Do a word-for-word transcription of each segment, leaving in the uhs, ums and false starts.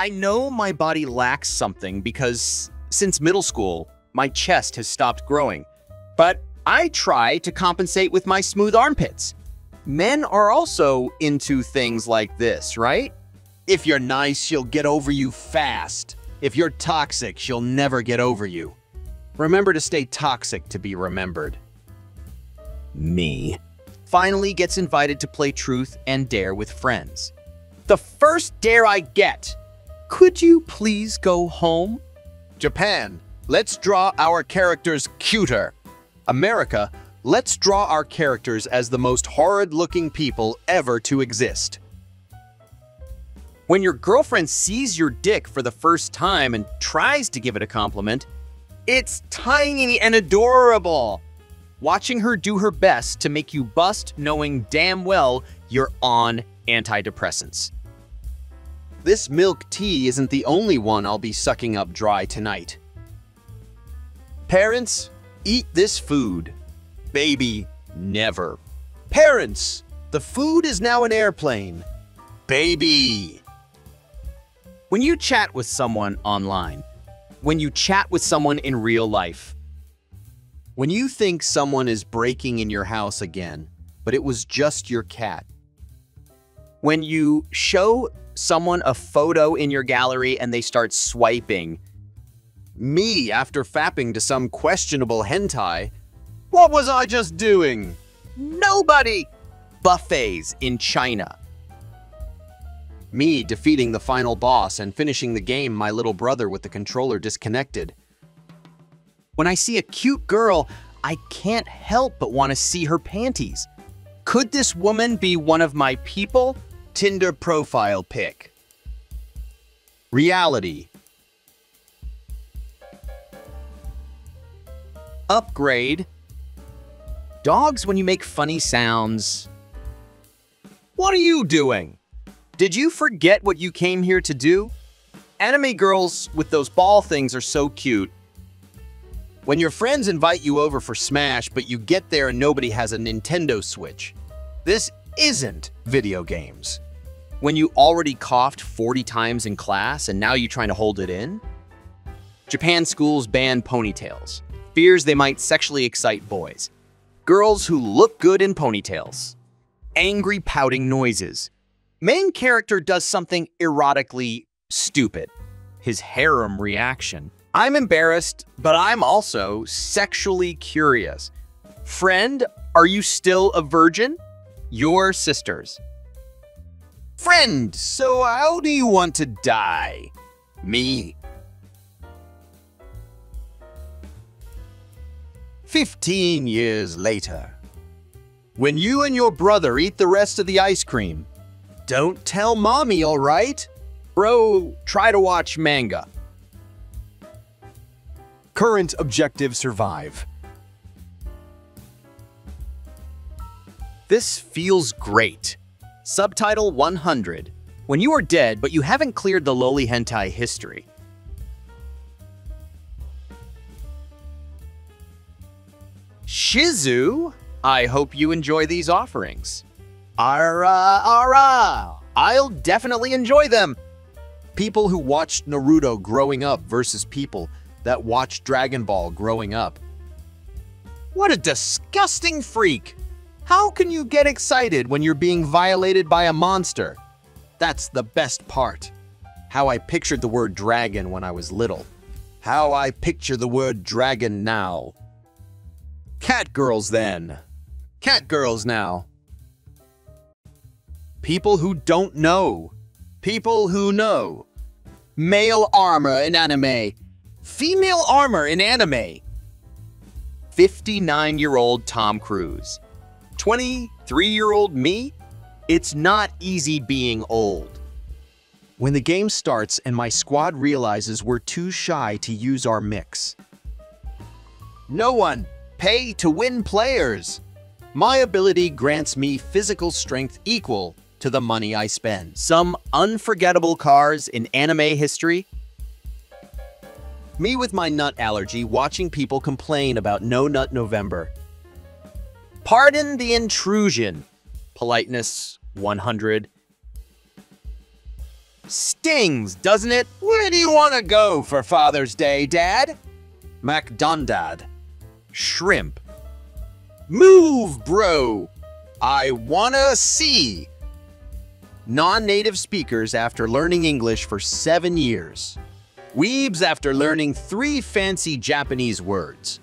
I know my body lacks something because since middle school, my chest has stopped growing, but I try to compensate with my smooth armpits. Men are also into things like this, right? If you're nice, she'll get over you fast. If you're toxic, she'll never get over you. Remember to stay toxic to be remembered. Me. Finally gets invited to play Truth and Dare with friends. The first dare I get. Could you please go home? Japan, let's draw our characters cuter. America, let's draw our characters as the most horrid-looking people ever to exist. When your girlfriend sees your dick for the first time and tries to give it a compliment, it's tiny and adorable. Watching her do her best to make you bust, knowing damn well you're on antidepressants. This milk tea isn't the only one I'll be sucking up dry tonight. Parents, eat this food. Baby, never. Parents, the food is now an airplane. Baby. When you chat with someone online, when you chat with someone in real life, when you think someone is breaking in your house again, but it was just your cat, when you show someone a photo in your gallery and they start swiping, me after fapping to some questionable hentai, what was I just doing? Nobody! Buffets in China. Me defeating the final boss and finishing the game my little brother with the controller disconnected. When I see a cute girl, I can't help but want to see her panties. Could this woman be one of my people? Tinder profile pic. Reality. Upgrade. Dogs when you make funny sounds. What are you doing? Did you forget what you came here to do? Anime girls with those ball things are so cute. When your friends invite you over for Smash, but you get there and nobody has a Nintendo Switch. This isn't video games. When you already coughed forty times in class and now you're trying to hold it in. Japan schools ban ponytails. Fears they might sexually excite boys. Girls who look good in ponytails. Angry pouting noises. Main character does something erotically stupid. His harem reaction. I'm embarrassed, but I'm also sexually curious. Friend, are you still a virgin? Your sisters. Friend, so how do you want to die? Me. Fifteen years later. When you and your brother eat the rest of the ice cream, don't tell mommy, all right? Bro, try to watch manga. Current objective survive. This feels great. Subtitle one hundred. When you are dead, but you haven't cleared the lowly hentai history. Shizu, I hope you enjoy these offerings. Ara, ara! I'll definitely enjoy them! People who watched Naruto growing up versus people that watched Dragon Ball growing up. What a disgusting freak! How can you get excited when you're being violated by a monster? That's the best part. How I pictured the word dragon when I was little. How I picture the word dragon now. Cat girls then. Cat girls now. People who don't know. People who know. Male armor in anime. Female armor in anime. fifty-nine-year-old Tom Cruise. twenty-three-year-old me? It's not easy being old. When the game starts and my squad realizes we're too shy to use our mix. No one. Pay to win players. My ability grants me physical strength equal to the money I spend. Some unforgettable cars in anime history. Me with my nut allergy watching people complain about No Nut November. Pardon the intrusion. Politeness, one hundred. Stings, doesn't it? Where do you want to go for Father's Day, Dad? McDondad. Shrimp. Move, bro. I wanna see. Non-native speakers after learning English for seven years. Weebs after learning three fancy Japanese words.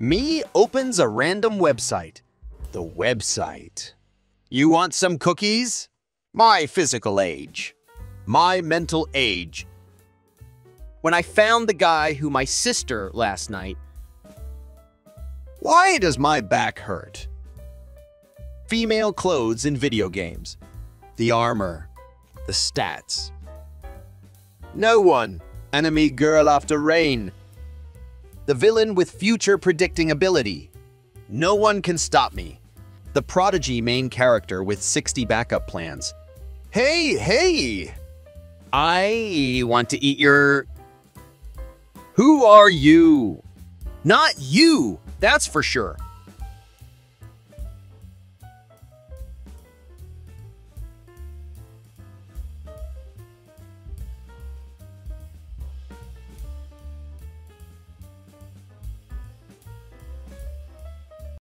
Me opens a random website. The website. You want some cookies? My physical age. My mental age. When I found the guy who my sister last night. Why does my back hurt? Female clothes in video games. The armor. The stats. No one. Enemy girl after rain. The villain with future predicting ability. No one can stop me. The prodigy main character with sixty backup plans. Hey, hey! I want to eat your... Who are you? Not you, that's for sure.